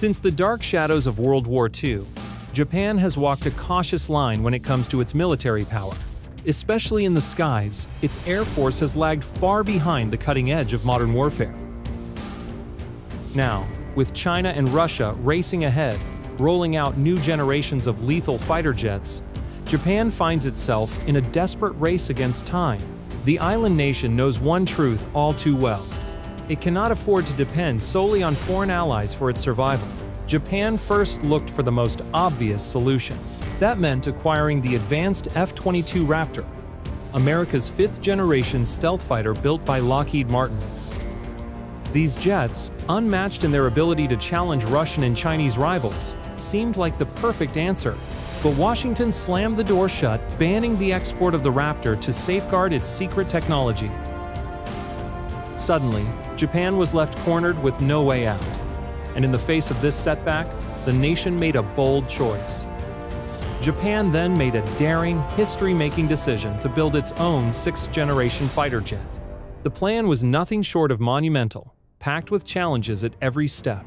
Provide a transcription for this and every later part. Since the dark shadows of World War II, Japan has walked a cautious line when it comes to its military power. Especially in the skies, its air force has lagged far behind the cutting edge of modern warfare. Now, with China and Russia racing ahead, rolling out new generations of lethal fighter jets, Japan finds itself in a desperate race against time. The island nation knows one truth all too well. It cannot afford to depend solely on foreign allies for its survival. Japan first looked for the most obvious solution. That meant acquiring the advanced F-22 Raptor, America's fifth-generation stealth fighter built by Lockheed Martin. These jets, unmatched in their ability to challenge Russian and Chinese rivals, seemed like the perfect answer. But Washington slammed the door shut, banning the export of the Raptor to safeguard its secret technology. Suddenly, Japan was left cornered with no way out. And in the face of this setback, the nation made a bold choice. Japan then made a daring, history-making decision to build its own sixth-generation fighter jet. The plan was nothing short of monumental, packed with challenges at every step.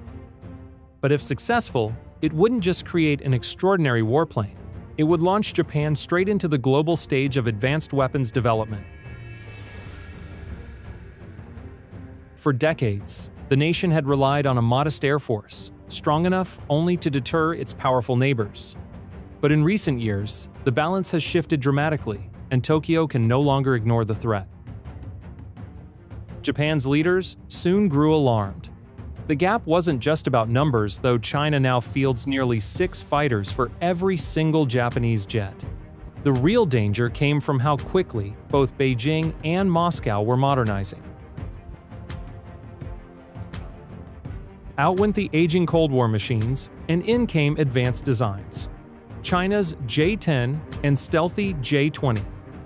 But if successful, it wouldn't just create an extraordinary warplane. It would launch Japan straight into the global stage of advanced weapons development. For decades, the nation had relied on a modest air force, strong enough only to deter its powerful neighbors. But in recent years, the balance has shifted dramatically, and Tokyo can no longer ignore the threat. Japan's leaders soon grew alarmed. The gap wasn't just about numbers, though. China now fields nearly 6 fighters for every single Japanese jet. The real danger came from how quickly both Beijing and Moscow were modernizing. Out went the aging Cold War machines, and in came advanced designs. China's J-10 and stealthy J-20,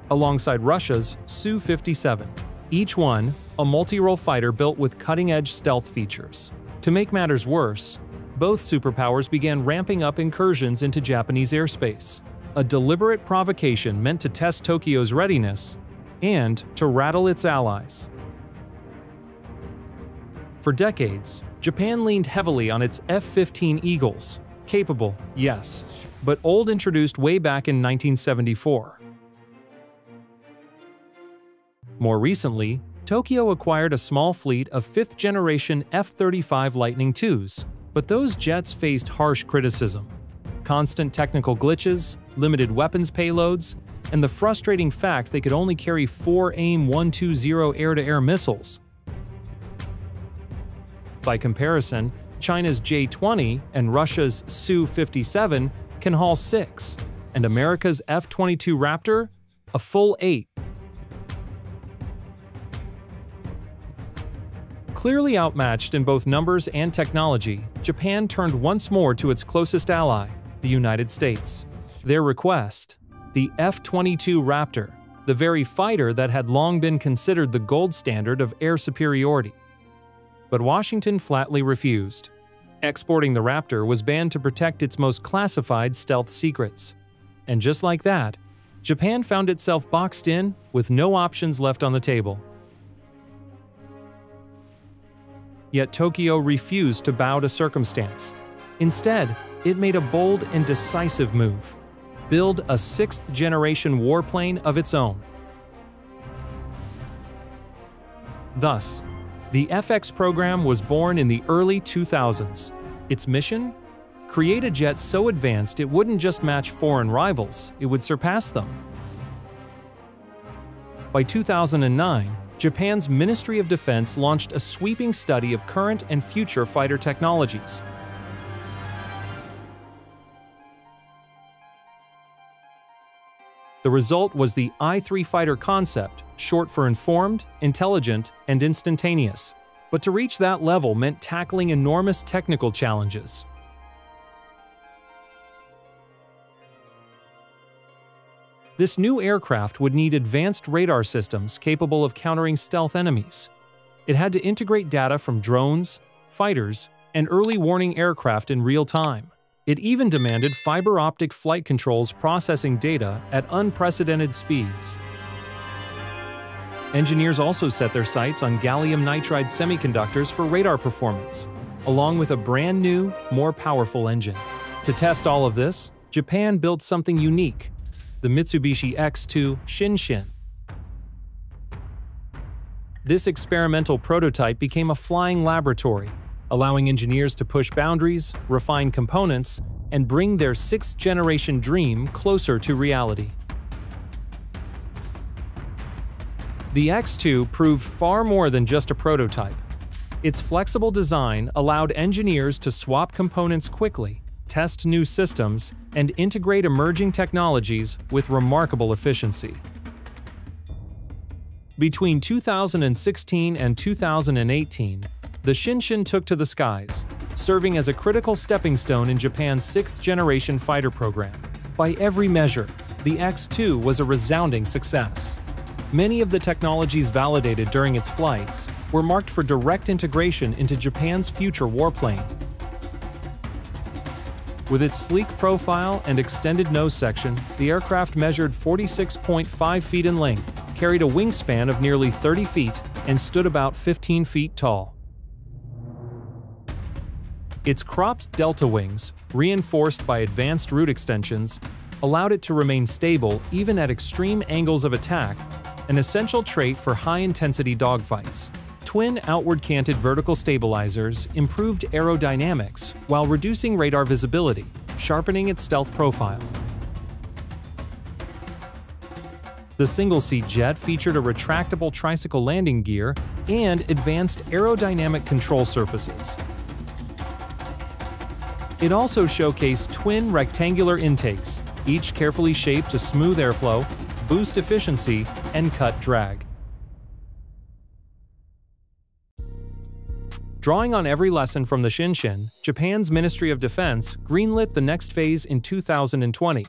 alongside Russia's Su-57. Each one, a multi-role fighter built with cutting-edge stealth features. To make matters worse, both superpowers began ramping up incursions into Japanese airspace, a deliberate provocation meant to test Tokyo's readiness and to rattle its allies. For decades, Japan leaned heavily on its F-15 Eagles. Capable, yes, but old, introduced way back in 1974. More recently, Tokyo acquired a small fleet of 5th-generation F-35 Lightning IIs, but those jets faced harsh criticism. Constant technical glitches, limited weapons payloads, and the frustrating fact they could only carry 4 AIM-120 air-to-air missiles. By comparison, China's J-20 and Russia's Su-57 can haul 6, and America's F-22 Raptor, a full 8. Clearly outmatched in both numbers and technology, Japan turned once more to its closest ally, the United States. Their request? The F-22 Raptor, the very fighter that had long been considered the gold standard of air superiority. But Washington flatly refused. Exporting the Raptor was banned to protect its most classified stealth secrets. And just like that, Japan found itself boxed in with no options left on the table. Yet Tokyo refused to bow to circumstance. Instead, it made a bold and decisive move: build a 6th-generation warplane of its own. Thus, the FX program was born in the early 2000s. Its mission? Create a jet so advanced it wouldn't just match foreign rivals, it would surpass them. By 2009, Japan's Ministry of Defense launched a sweeping study of current and future fighter technologies. The result was the I3 fighter concept, short for informed, intelligent, and instantaneous. But to reach that level meant tackling enormous technical challenges. This new aircraft would need advanced radar systems capable of countering stealth enemies. It had to integrate data from drones, fighters, and early warning aircraft in real time. It even demanded fiber-optic flight controls processing data at unprecedented speeds. Engineers also set their sights on gallium nitride semiconductors for radar performance, along with a brand new, more powerful engine. To test all of this, Japan built something unique, the Mitsubishi X-2 Shinshin. This experimental prototype became a flying laboratory, allowing engineers to push boundaries, refine components, and bring their sixth-generation dream closer to reality. The X-2 proved far more than just a prototype. Its flexible design allowed engineers to swap components quickly, test new systems, and integrate emerging technologies with remarkable efficiency. Between 2016 and 2018, the Shinshin took to the skies, serving as a critical stepping stone in Japan's sixth-generation fighter program. By every measure, the X-2 was a resounding success. Many of the technologies validated during its flights were marked for direct integration into Japan's future warplane. With its sleek profile and extended nose section, the aircraft measured 46.5 feet in length, carried a wingspan of nearly 30 feet, and stood about 15 feet tall. Its cropped delta wings, reinforced by advanced root extensions, allowed it to remain stable even at extreme angles of attack, an essential trait for high-intensity dogfights. Twin outward-canted vertical stabilizers improved aerodynamics while reducing radar visibility, sharpening its stealth profile. The single-seat jet featured a retractable tricycle landing gear and advanced aerodynamic control surfaces. It also showcased twin rectangular intakes, each carefully shaped to smooth airflow, boost efficiency, and cut drag. Drawing on every lesson from the Shinshin, Japan's Ministry of Defense greenlit the next phase in 2020,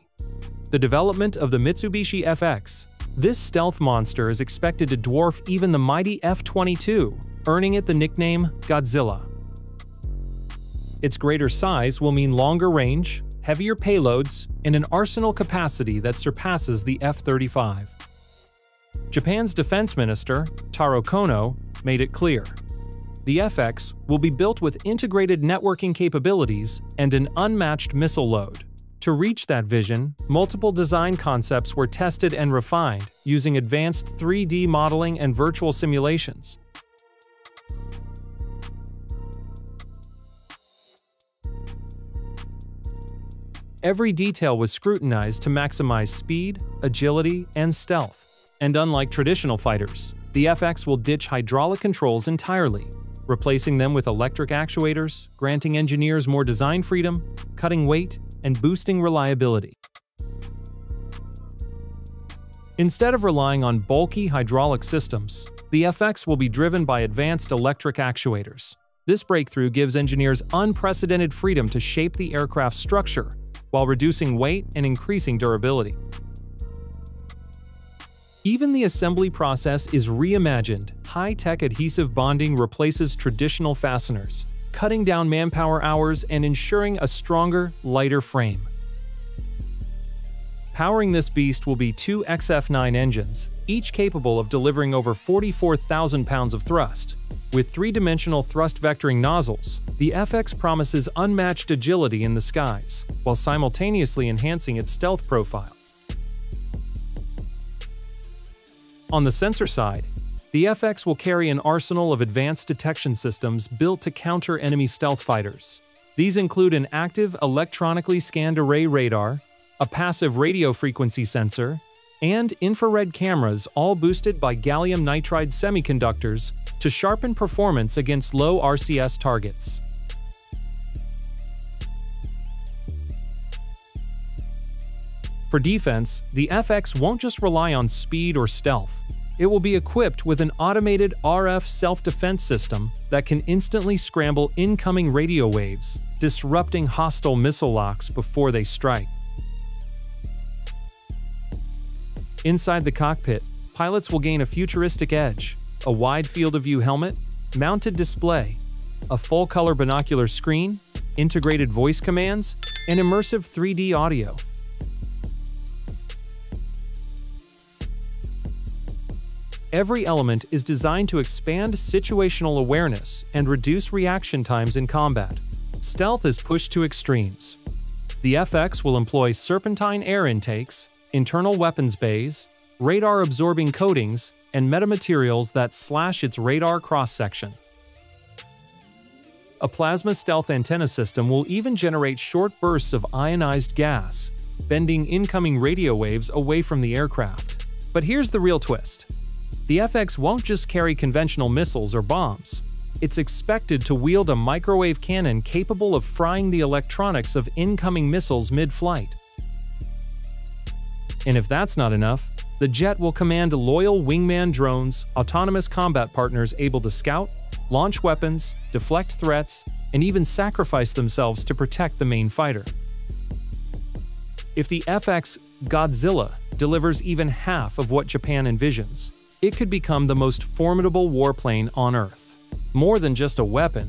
the development of the Mitsubishi F-X. This stealth monster is expected to dwarf even the mighty F-22, earning it the nickname Godzilla. Its greater size will mean longer range, heavier payloads, and an arsenal capacity that surpasses the F-35. Japan's Defense Minister, Taro Kono, made it clear. The F-X will be built with integrated networking capabilities and an unmatched missile load. To reach that vision, multiple design concepts were tested and refined using advanced 3D modeling and virtual simulations. Every detail was scrutinized to maximize speed, agility, and stealth. And unlike traditional fighters, the F-X will ditch hydraulic controls entirely, replacing them with electric actuators, granting engineers more design freedom, cutting weight, and boosting reliability. Instead of relying on bulky hydraulic systems, the F-X will be driven by advanced electric actuators. This breakthrough gives engineers unprecedented freedom to shape the aircraft's structure, while reducing weight and increasing durability. Even the assembly process is reimagined. High-tech adhesive bonding replaces traditional fasteners, cutting down manpower hours and ensuring a stronger, lighter frame. Powering this beast will be two XF-9 engines, each capable of delivering over 44,000 pounds of thrust. With three-dimensional thrust vectoring nozzles, the F-X promises unmatched agility in the skies, while simultaneously enhancing its stealth profile. On the sensor side, the F-X will carry an arsenal of advanced detection systems built to counter enemy stealth fighters. These include an active electronically scanned array radar, a passive radio frequency sensor, and infrared cameras, all boosted by gallium nitride semiconductors to sharpen performance against low RCS targets. For defense, the F-X won't just rely on speed or stealth. It will be equipped with an automated RF self-defense system that can instantly scramble incoming radio waves, disrupting hostile missile locks before they strike. Inside the cockpit, pilots will gain a futuristic edge, a wide field-of-view helmet, mounted display, a full-color binocular screen, integrated voice commands, and immersive 3D audio. Every element is designed to expand situational awareness and reduce reaction times in combat. Stealth is pushed to extremes. The FX will employ serpentine air intakes, internal weapons bays, radar-absorbing coatings, and metamaterials that slash its radar cross-section. A plasma stealth antenna system will even generate short bursts of ionized gas, bending incoming radio waves away from the aircraft. But here's the real twist. The FX won't just carry conventional missiles or bombs. It's expected to wield a microwave cannon capable of frying the electronics of incoming missiles mid-flight. And if that's not enough, the jet will command loyal wingman drones, autonomous combat partners able to scout, launch weapons, deflect threats, and even sacrifice themselves to protect the main fighter. If the FX Godzilla delivers even half of what Japan envisions, it could become the most formidable warplane on Earth. More than just a weapon,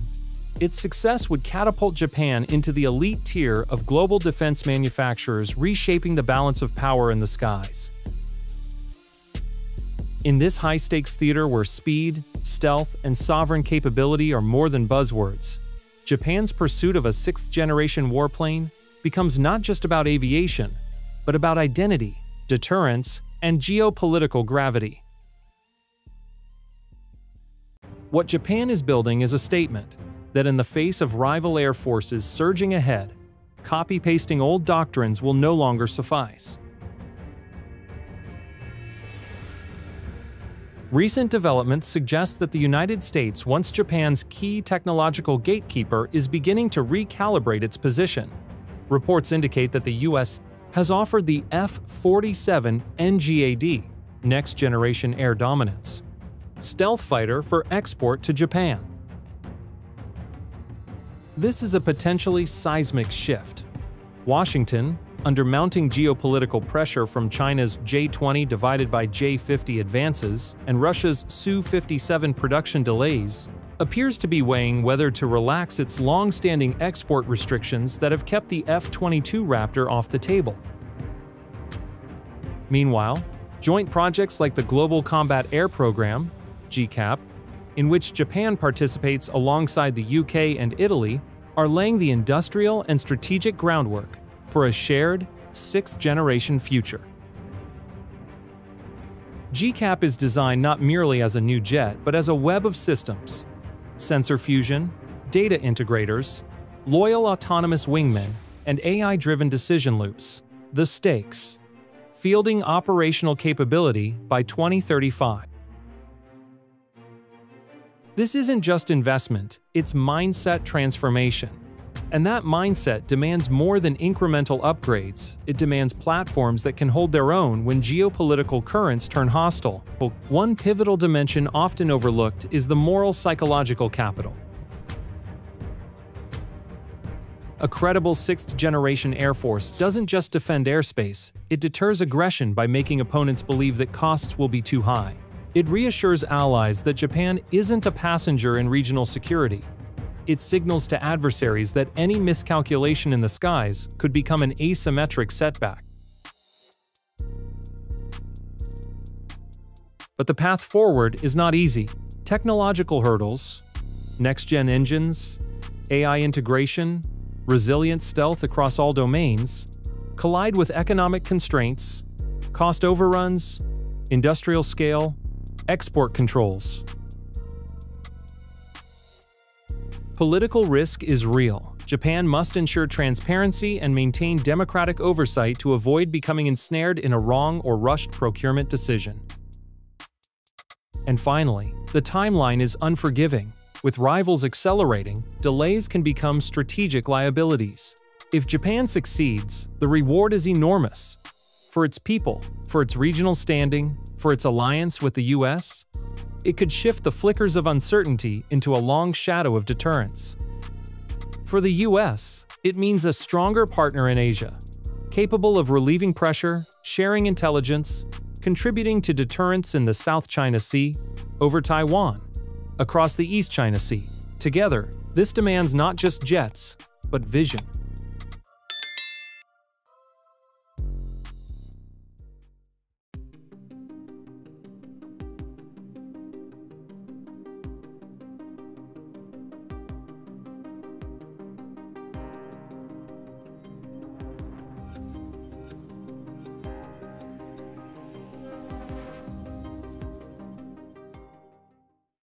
its success would catapult Japan into the elite tier of global defense manufacturers, reshaping the balance of power in the skies. In this high-stakes theater where speed, stealth, and sovereign capability are more than buzzwords, Japan's pursuit of a sixth-generation warplane becomes not just about aviation, but about identity, deterrence, and geopolitical gravity. What Japan is building is a statement that in the face of rival air forces surging ahead, copy-pasting old doctrines will no longer suffice. Recent developments suggest that the United States, once Japan's key technological gatekeeper, is beginning to recalibrate its position. Reports indicate that the U.S. has offered the F-47 NGAD, Next Generation Air Dominance, stealth fighter for export to Japan. This is a potentially seismic shift. Washington, under mounting geopolitical pressure from China's J-20 divided by J-50 advances and Russia's Su-57 production delays, appears to be weighing whether to relax its long-standing export restrictions that have kept the F-22 Raptor off the table. Meanwhile, joint projects like the Global Combat Air Program, GCAP, in which Japan participates alongside the UK and Italy, are laying the industrial and strategic groundwork for a shared, sixth-generation future. GCAP is designed not merely as a new jet, but as a web of systems: sensor fusion, data integrators, loyal autonomous wingmen, and AI-driven decision loops. The stakes: fielding operational capability by 2035. This isn't just investment, it's mindset transformation. And that mindset demands more than incremental upgrades. It demands platforms that can hold their own when geopolitical currents turn hostile. One pivotal dimension often overlooked is the moral-psychological capital. A credible sixth-generation air force doesn't just defend airspace, it deters aggression by making opponents believe that costs will be too high. It reassures allies that Japan isn't a passenger in regional security. It signals to adversaries that any miscalculation in the skies could become an asymmetric setback. But the path forward is not easy. Technological hurdles, next-gen engines, AI integration, resilient stealth across all domains, collide with economic constraints, cost overruns, industrial scale, export controls. Political risk is real. Japan must ensure transparency and maintain democratic oversight to avoid becoming ensnared in a wrong or rushed procurement decision. And finally, the timeline is unforgiving. With rivals accelerating, delays can become strategic liabilities. If Japan succeeds, the reward is enormous. For its people, for its regional standing, for its alliance with the US, it could shift the flickers of uncertainty into a long shadow of deterrence. For the US, it means a stronger partner in Asia, capable of relieving pressure, sharing intelligence, contributing to deterrence in the South China Sea, over Taiwan, across the East China Sea. Together, this demands not just jets, but vision.